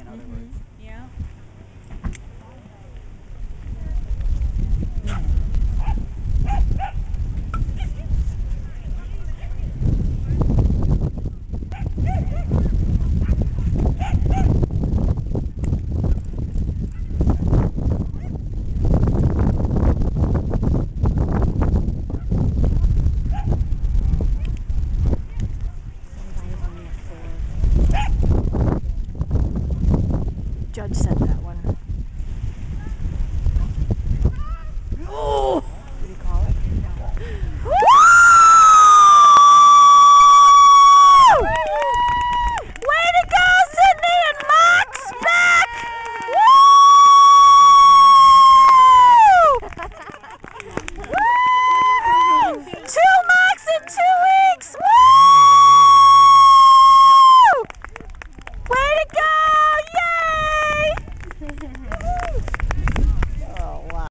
in other words. Yeah. Judge said that.